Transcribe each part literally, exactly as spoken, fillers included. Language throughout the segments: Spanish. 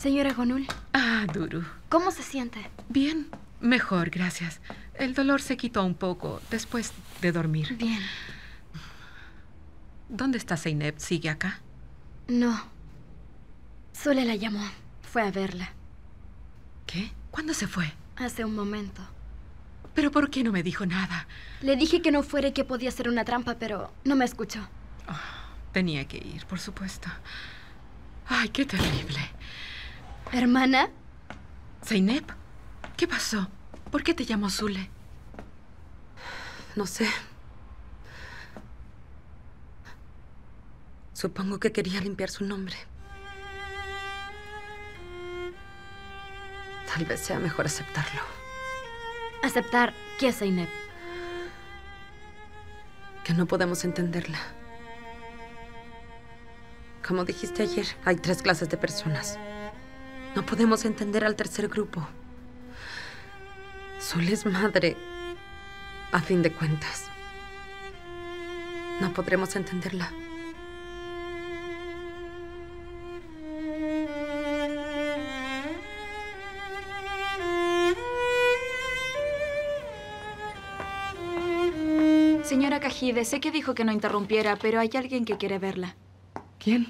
Señora Gönül. Ah, Duru. ¿Cómo se siente? Bien, mejor, gracias. El dolor se quitó un poco después de dormir. Bien. ¿Dónde está Zeynep? ¿Sigue acá? No. Sule la llamó. Fue a verla. ¿Qué? ¿Cuándo se fue? Hace un momento. ¿Pero por qué no me dijo nada? Le dije que no fuera y que podía ser una trampa, pero no me escuchó. Oh, tenía que ir, por supuesto. Ay, qué terrible. ¿Hermana? ¿Zeynep? ¿Qué pasó? ¿Por qué te llamó Sule? No sé. Supongo que quería limpiar su nombre. Tal vez sea mejor aceptarlo. ¿Aceptar qué, Zeynep? Que no podemos entenderla. Como dijiste ayer, hay tres clases de personas. No podemos entender al tercer grupo. Sule es madre, a fin de cuentas. No podremos entenderla. Señora Cahide, sé que dijo que no interrumpiera, pero hay alguien que quiere verla. ¿Quién?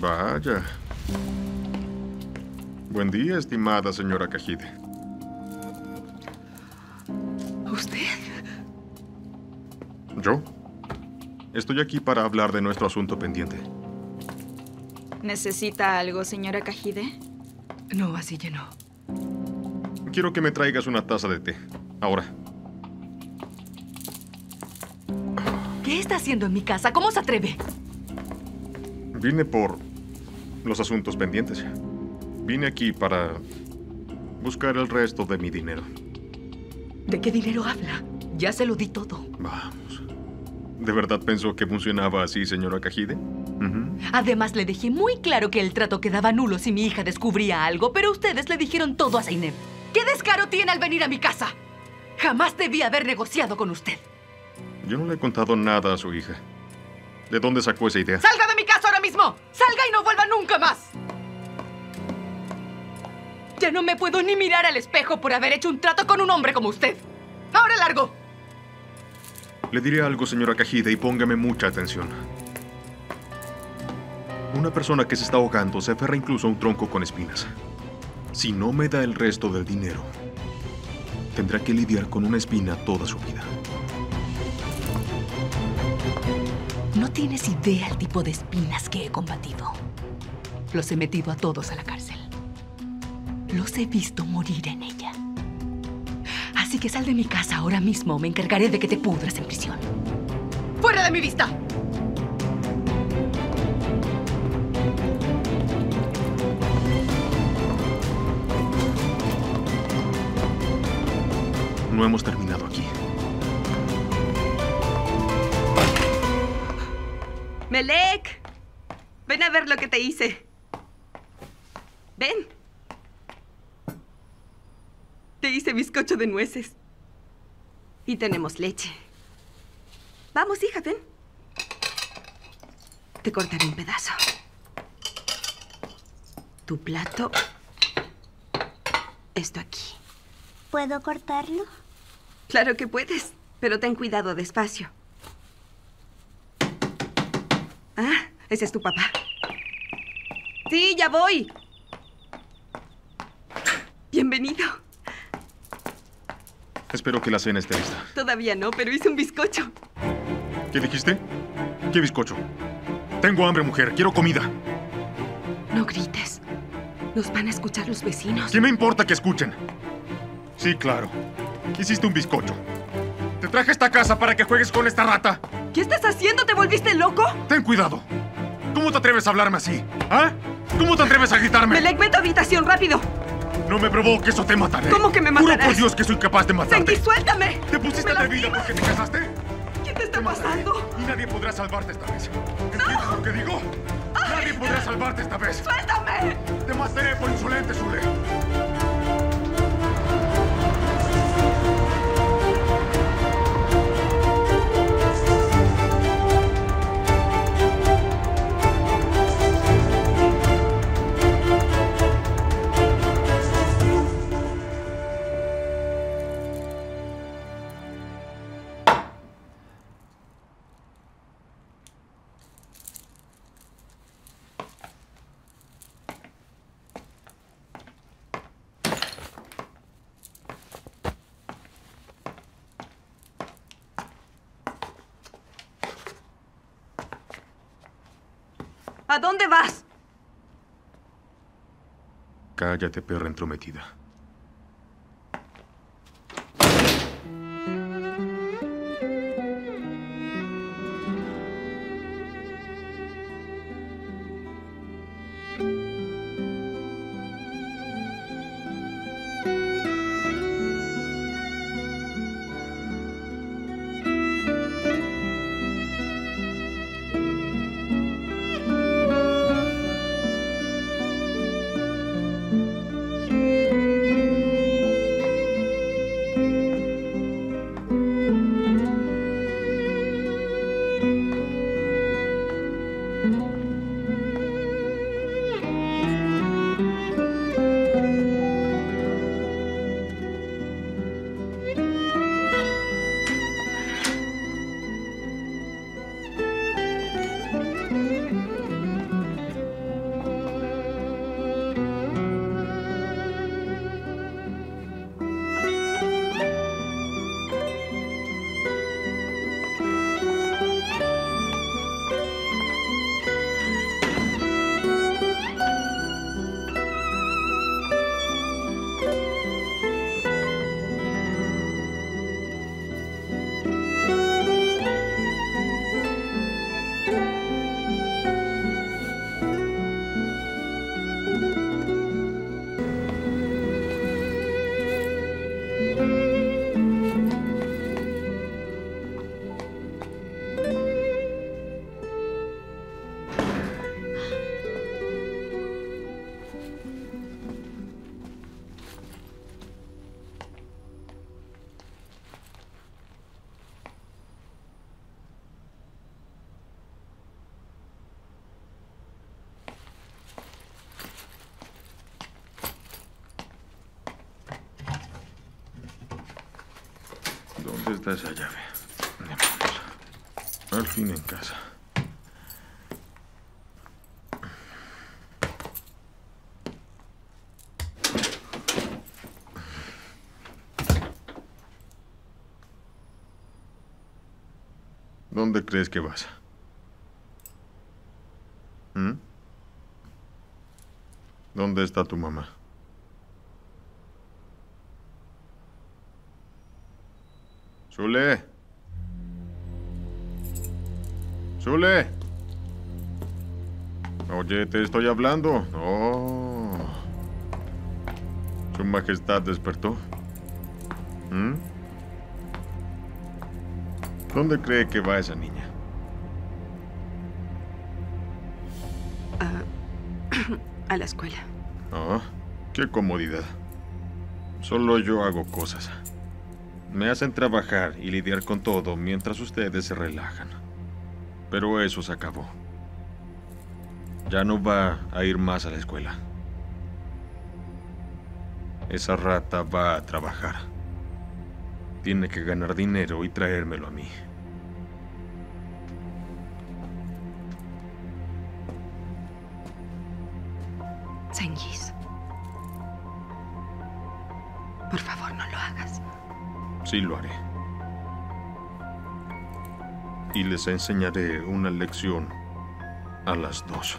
Vaya. Buen día, estimada señora Cahide. ¿Usted? Yo. Estoy aquí para hablar de nuestro asunto pendiente. ¿Necesita algo, señora Cahide? No, así que no. Quiero que me traigas una taza de té. Ahora. ¿Qué está haciendo en mi casa? ¿Cómo se atreve? Vine por los asuntos pendientes. Vine aquí para buscar el resto de mi dinero. ¿De qué dinero habla? Ya se lo di todo. Vamos. ¿De verdad pensó que funcionaba así, señora Cahide? Uh-huh. Además, le dejé muy claro que el trato quedaba nulo si mi hija descubría algo, pero ustedes le dijeron todo a Zeynep. ¿Qué descaro tiene al venir a mi casa? Jamás debí haber negociado con usted. Yo no le he contado nada a su hija. ¿De dónde sacó esa idea? ¡Salga de mi casa ahora mismo! ¡Salga y no vuelva nunca más! Ya no me puedo ni mirar al espejo por haber hecho un trato con un hombre como usted. ¡Ahora largo! Le diré algo, señora Cahide, y póngame mucha atención. Una persona que se está ahogando se aferra incluso a un tronco con espinas. Si no me da el resto del dinero, tendrá que lidiar con una espina toda su vida. No tienes idea el tipo de espinas que he combatido. Los he metido a todos a la cárcel. Los he visto morir en ella. Así que sal de mi casa ahora mismo o me encargaré de que te pudras en prisión. ¡Fuera de mi vista! No hemos terminado aquí. Melek, ven a ver lo que te hice. Ven. Te hice bizcocho de nueces. Y tenemos leche. Vamos, hija, ven. Te cortaré un pedazo. Tu plato. Esto aquí. ¿Puedo cortarlo? Claro que puedes, pero ten cuidado despacio. Ah, ese es tu papá. Sí, ya voy. Bienvenido. Espero que la cena esté lista. Todavía no, pero hice un bizcocho. ¿Qué dijiste? ¿Qué bizcocho? Tengo hambre, mujer. Quiero comida. No grites. Nos van a escuchar los vecinos. ¿Qué me importa que escuchen? Sí, claro. Hiciste un bizcocho. Te traje a esta casa para que juegues con esta rata. ¿Qué estás haciendo? ¿Te volviste loco? Ten cuidado. ¿Cómo te atreves a hablarme así? ¿Ah? ¿Cómo te atreves a gritarme? Melek, ve a tu habitación, rápido. No me provoques o te mataré. ¿Cómo que me matarás? Juro por Dios que soy capaz de matarte. Cengiz, suéltame. ¿Te pusiste de vida porque te casaste? ¿Qué te está pasando? Y nadie podrá salvarte esta vez. ¿Entiendes lo que digo? Ay. Nadie podrá salvarte esta vez. ¡Suéltame! Te mataré por insolente, Sule. ¿A dónde vas? Cállate, perra entrometida. Esta es la llave. Al fin en casa. ¿Dónde crees que vas? ¿Mm? ¿Dónde está tu mamá? Şule. Şule. Oye, te estoy hablando. Oh. Su Majestad despertó. ¿Mm? ¿Dónde cree que va esa niña? Uh, a la escuela. Oh, qué comodidad. Solo yo hago cosas. Me hacen trabajar y lidiar con todo mientras ustedes se relajan. Pero eso se acabó. Ya no va a ir más a la escuela. Esa rata va a trabajar. Tiene que ganar dinero y traérmelo a mí. Cengiz. Por favor, no lo hagas. Sí, lo haré. Y les enseñaré una lección a las dos.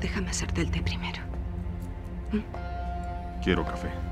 Déjame hacerte el té primero. ¿Mm? Quiero café.